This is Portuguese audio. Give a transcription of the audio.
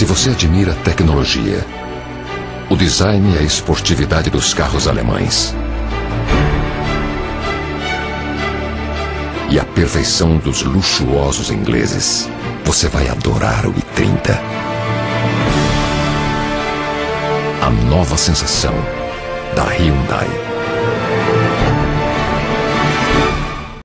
Se você admira a tecnologia, o design e a esportividade dos carros alemães e a perfeição dos luxuosos ingleses, você vai adorar o i30. A nova sensação da Hyundai.